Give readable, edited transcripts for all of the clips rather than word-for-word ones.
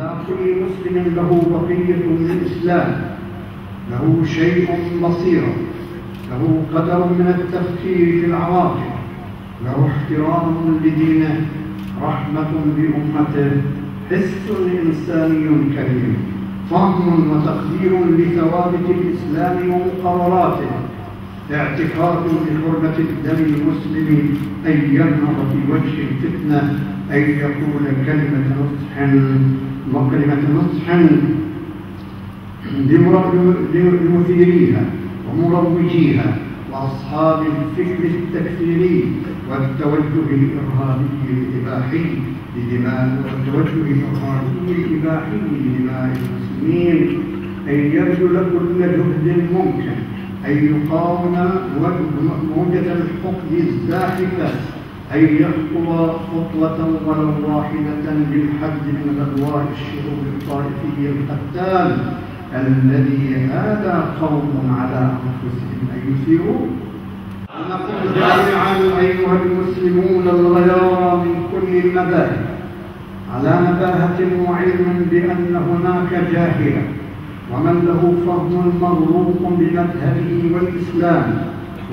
لا كل مسلم له بقية من الإسلام، له شيء بصيرة، له قدر من التفكير في العواقب، له احترام لدينه، رحمة بأمته، حس إنساني كريم، فهم وتقدير لثوابت الإسلام ومقرراته، اعتقاد بحرمة الدم المسلم أن ينهض في وجه الفتنة، أن يقول كلمة نصح لمثيريها ومروجيها وأصحاب الفكر التكفيري والتوجه الإباحي لدماء المسلمين، أن يبذل كل جهد ممكن أن يقاوم موجة الحقد الزاحفة، أن يخطو خطوة ولو واحدة للحد من غدوات الشعوب الطائفي القتال الذي هذا قوم على أنفسهم أن يسيروا. نقول جميعا أيها المسلمون الغيار من كل المذاهب على نباهة وعلم بأن هناك جاهلا ومن له فهم مغروق بمذهبه والإسلام،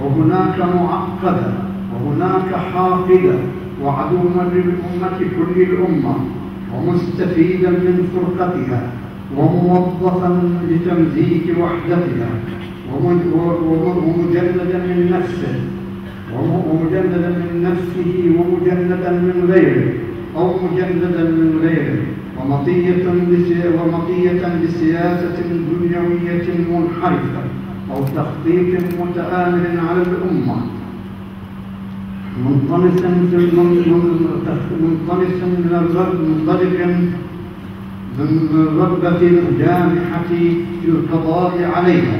وهناك معقدة وهناك حاقدة وعدوا للأمة كل الأمة ومستفيدا من فرقتها وموظفا لتمزيق وحدتها ومجندا من نفسه ومجندا من غيره أو مجندا من غيره، ومطية لسياسة دنيوية منحرفة أو تخطيط متآمر على الأمة، منطلق من جامحة في القضاء عليها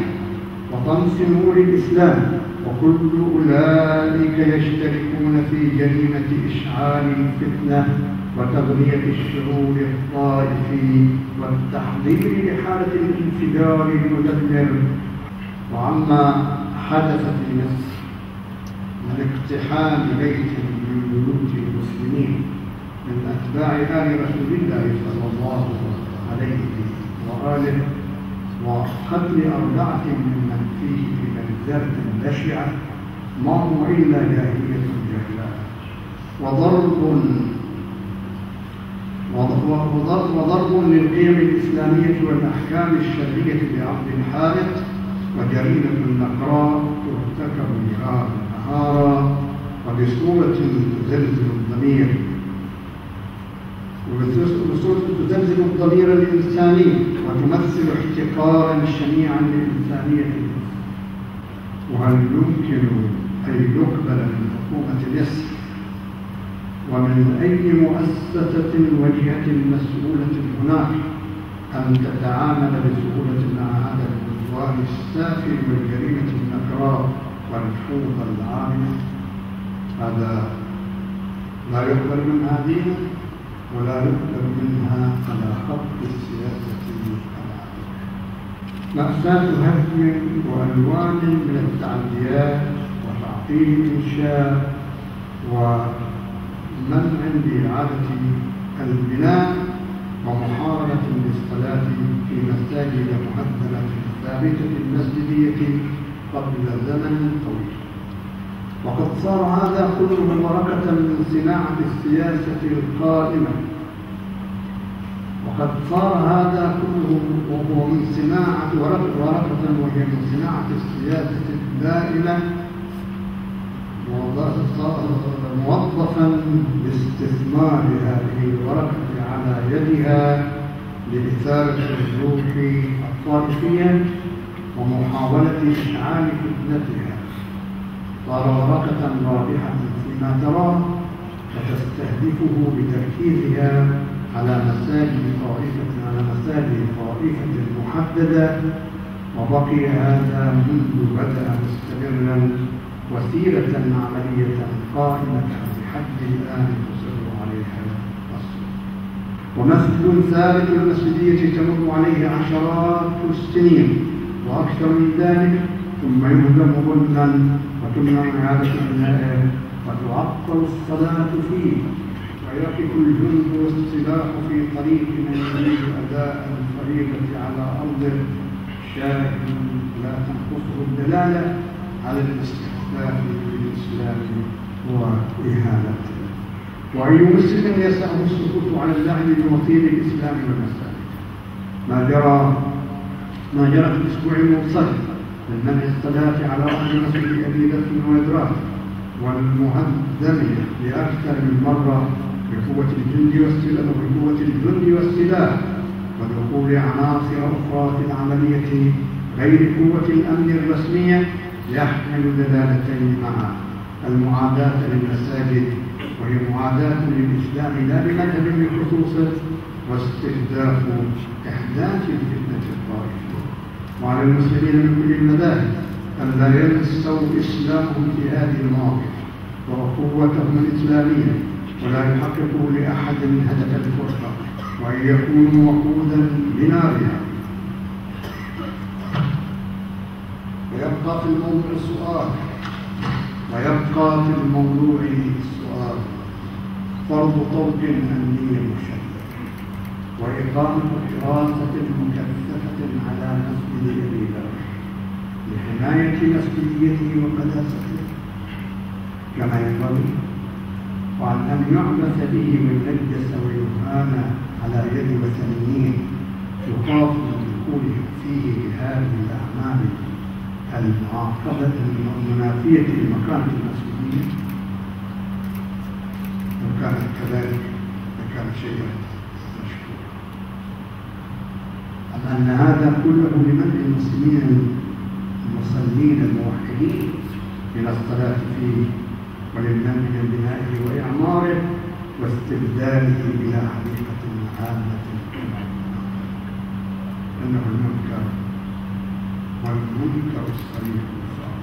وطمس نور الإسلام، وكل أولئك يشتركون في جريمة إشعال الفتنة وتغذية الشعور الطائفي والتحضير لحالة الانفجار المدمر. وعما حدث في مصر من اقتحام بيت من بيوت المسلمين من أتباع آل رسول الله صلى الله عليه وآله وقتل 4 ممن فيه بمنزلة بشعة ما هو إلا جاهلية جهلاء وضرب للقيم الإسلامية والأحكام الشرعية بعقد حائط، وجريمة نقراء ترتكب ليلا نهارا وبصورة تزلزل الضمير الإنساني وتمثل احتقارا شنيعا للإنسانية. وهل يمكن أن يقبل من حكومة مصر ومن أي مؤسسة وجهة مسؤولة هناك أن تتعامل بسهولة مع هذا العدوان السافر والجريمة النكراء والفوضى العامة؟ هذا لا يقبل من هذه ولا يقبل منها على خط السياسة العادية. مأساة هدم وألوان من التعديات وتعطيل الإنشاء ومنع بإعادة البناء ومحاولة للصلاة في مساجد مهدمة ثابتة المسجدية قبل زمن طويل. وقد صار هذا كله بركة من صناعة السياسة القائمة، وهي من صناعة السياسة الدائمة، موظفا باستثمار هذه الورقة على يدها لإثارة الروح الطائفية ومحاولة إشعال فتنتها، صار ورقة رابحة فيما تراه وتستهدفه بتركيزها على مساجد طائفة محددة. وبقي هذا منذ بدأ مستمرا وسيلة عملية قائمة لحد الآن تصر عليها مصر، ومسجد ثابت المسجدية تمر عليه عشرات السنين وأكثر من ذلك، ثم يهدم ظلما وتمنع إعادة بنائه وتعطل الصلاة فيه ويقف الجند والسلاح في طريق من يريد أداء الفريضة على أرضه شاهد لا تنقصه الدلالة على الاستخفاف بالإسلام وإهانته. وأي مسلم يسعه السكوت على اللعن بوطين الإسلام والمساجد. ما جرى في الأسبوع المنصرف من منع الصلاة على أرض مسجد أبي ذر وأدراره والمهدمية لأكثر من مرة بقوة الجند والسلاح ودخول عناصر أخرى في العملية غير قوة الأمن الرسمية يحمل دلالتين معا: المعاداة للمساجد وهي معاداة للإسلام لا بمذهب من خصوصه، واستهداف إحداث الفتنة الطائفية. وعلى المسلمين من كل المذاهب أن لا ينسوا إسلامهم في هذه المواقف وقوتهم الإسلامية، ولا يحققوا لأحد من هدف الفرقة، وأن يكونوا وقودا لنارها. ويبقى في الموضوع السؤال فرض طوق أمني مشدد وإقامة حراسة مكثفة على مسجد أبي ذر لحماية مسجديته وقداسته كما ينبغي، وعن أن يعبث به وينجس ويهان على يد وثنيين يخاف من دخولهم فيه بهذه الأعمال المعاقبة المنافية لمكانة المسؤولين. لو كانت كذلك لكان شيئا مشكورا، أما أن هذا كله لمنع المصلين الموحدين من الصلاة فيه وللمنع من بنائه وإعماره واستبداله إلى حقيقة عامة. إنه المنكر والمنكر الصريح